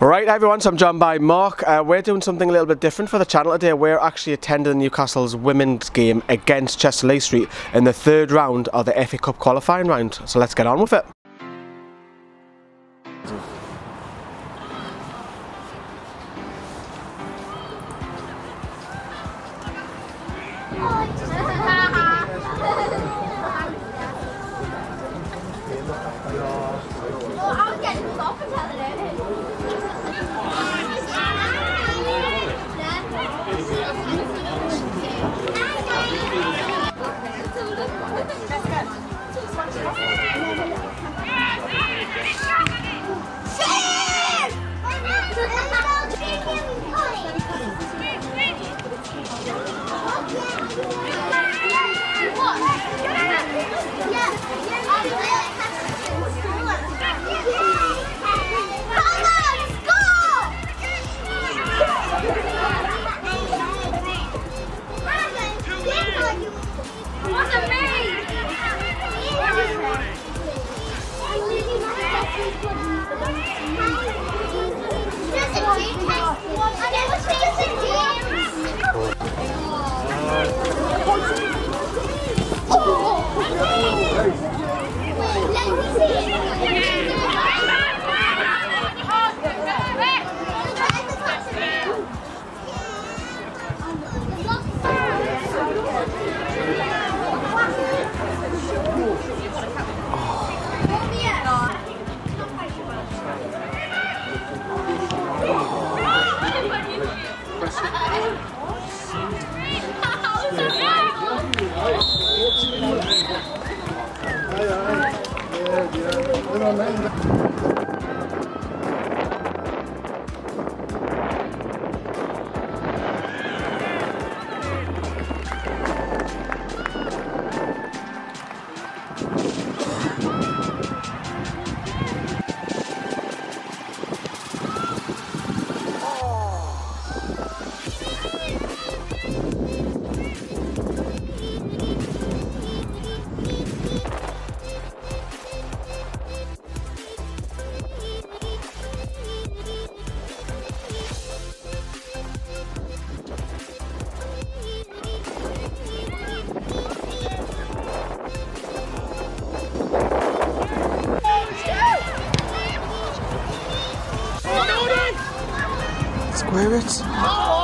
Right everyone, so I'm joined by Mark. We're doing something a little bit different for the channel today. We're actually attending Newcastle's women's game against Chester-le-Street in the third round of the FA Cup qualifying round. So let's get on with it. Square it. Oh.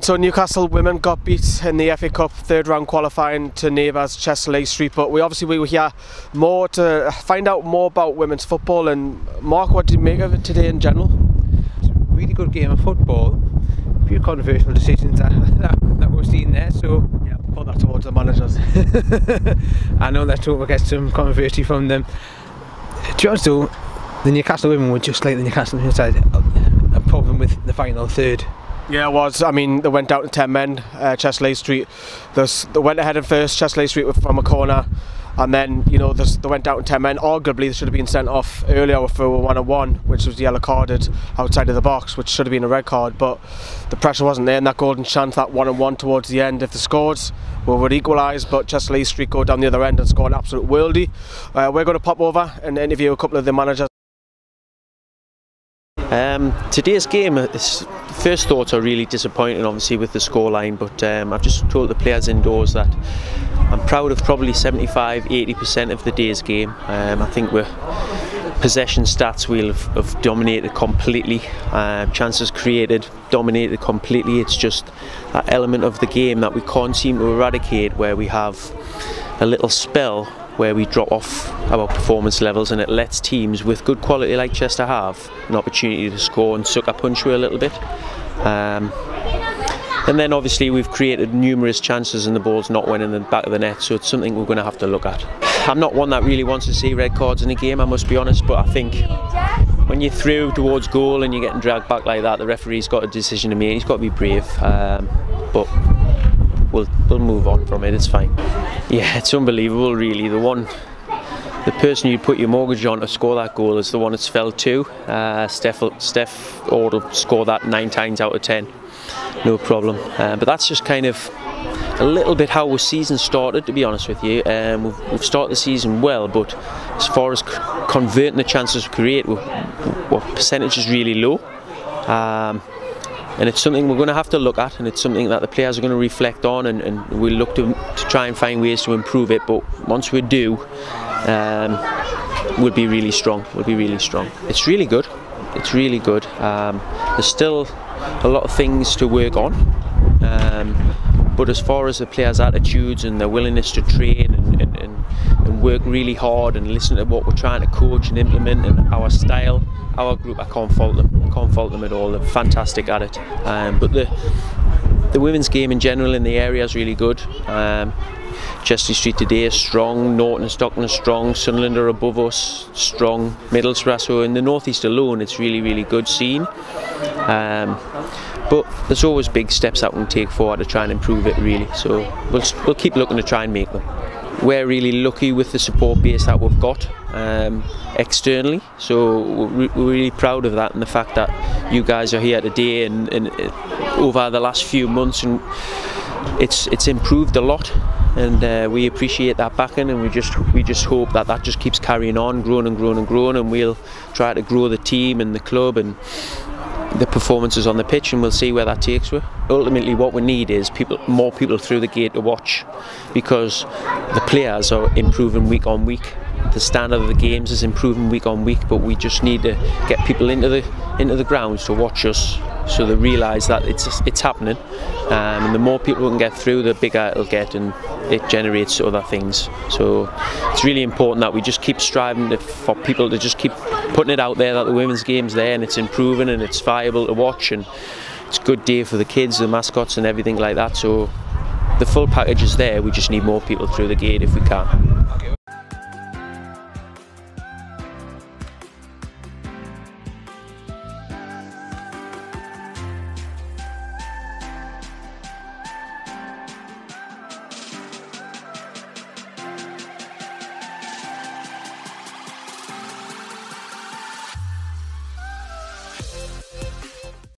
So Newcastle women got beat in the FA Cup third round qualifying to neighbours Chester-le-Street, but we were here more to find out more about women's football. And Mark, what did you make of it today in general? It's a really good game of football. A few controversial decisions that we've seen there, so yeah, put that towards the managers. I know that we'll get some controversy from them. To be honest though, the Newcastle women were just like the Newcastle inside, a problem with the final third. Yeah, it was. I mean, they went down to 10 men, Chester-le-Street. They went ahead at first, Chester-le-Street from a corner, and then, you know, they went down to 10 men. Arguably, they should have been sent off earlier for a 1-on-1, which was yellow carded outside of the box, which should have been a red card, but the pressure wasn't there, and that golden chance, that 1-on-1 towards the end, if they scored, we would equalise, but Chester-le-Street go down the other end and score an absolute worldie. We're going to pop over and interview a couple of the managers. Today's game, first thoughts are really disappointing obviously with the scoreline, but I've just told the players indoors that I'm proud of probably 75–80% of the day's game. I think we're possession stats we'll have dominated completely, chances created dominated completely. It's just that element of the game that we can't seem to eradicate, where we have a little spell where we drop off our performance levels, and it lets teams with good quality like Chester have an opportunity to score and sucker punch you a little bit. And then obviously we've created numerous chances and the ball's not went in the back of the net, so it's something we're going to have to look at. I'm not one that really wants to see red cards in a game, I must be honest, but I think when you're through towards goal and you're getting dragged back like that, the referee's got a decision to make. He's got to be brave, but we'll move on from it, it's fine. Yeah, it's unbelievable really, the person you put your mortgage on to score that goal is the one that's fell to. Steph Ord will score that 9 times out of 10, no problem. But that's just kind of a little bit how the season started, to be honest with you. We've started the season well, but as far as converting the chances we create, our percentage is really low. And it's something we're going to have to look at, and it's something that the players are going to reflect on, and we'll look to try and find ways to improve it. But once we do, we'll be really strong. It's really good. There's still a lot of things to work on, but as far as the players' attitudes and their willingness to train and work really hard and listen to what we're trying to coach and implement and our style, our group, I can't fault them. I can't fault them at all. They're fantastic at it. But the women's game in general in the area is really good. Chester-le-Street today is strong, Norton and Stockton are strong, Sunderland are above us, strong, Middlesbrough, so in the northeast alone it's really good scene. But there's always big steps that we can take forward to try and improve it really, so we'll keep looking to try and make them. We're really lucky with the support base that we've got externally, so we're really proud of that, and the fact that you guys are here today and over the last few months, and it's improved a lot, and we appreciate that backing, and we just hope that that just keeps carrying on, growing, and we'll try to grow the team and the club and the performances on the pitch, and we'll see where that takes us. Ultimately what we need is more people through the gate to watch, because the players are improving week on week, the standard of the games is improving week on week, but we just need to get people into the grounds to watch us, so they realise that it's happening, and the more people can get through, the bigger it'll get, and it generates other things. So it's really important that we just keep striving for people to just keep putting it out there that the women's game's there and it's improving and it's viable to watch, and it's a good day for the kids, the mascots and everything like that. So the full package is there, we just need more people through the gate if we can.